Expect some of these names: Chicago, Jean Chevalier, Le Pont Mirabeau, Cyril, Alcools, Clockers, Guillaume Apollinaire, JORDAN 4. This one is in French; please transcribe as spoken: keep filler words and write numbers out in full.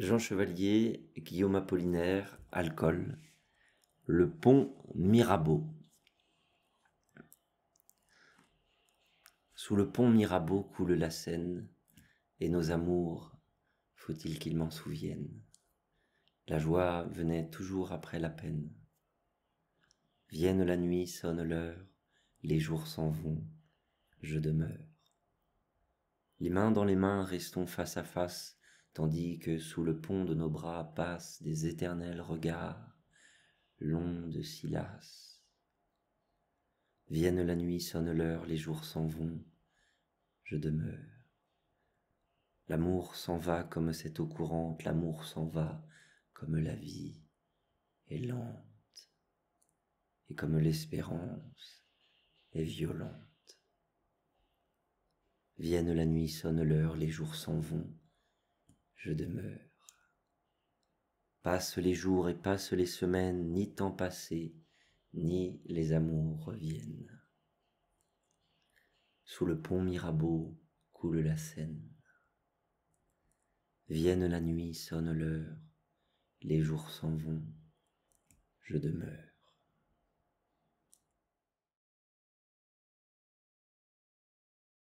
Jean Chevalier, Guillaume Apollinaire, Alcools, Le Pont Mirabeau. Sous le pont Mirabeau coule la Seine, et nos amours, faut-il qu'ils m'en souviennent. La joie venait toujours après la peine. Vienne la nuit, sonne l'heure, les jours s'en vont, je demeure. Les mains dans les mains, restons face à face, tandis que sous le pont de nos bras passent des éternels regards, l'onde s'y lasse. Vienne la nuit, sonne l'heure, les jours s'en vont, je demeure. L'amour s'en va comme cette eau courante, l'amour s'en va comme la vie est lente, et comme l'espérance est violente. Vienne la nuit, sonne l'heure, les jours s'en vont, je demeure. Passent les jours et passent les semaines, ni temps passé, ni les amours reviennent. Sous le pont Mirabeau coule la Seine. Vienne la nuit, sonne l'heure, les jours s'en vont, je demeure.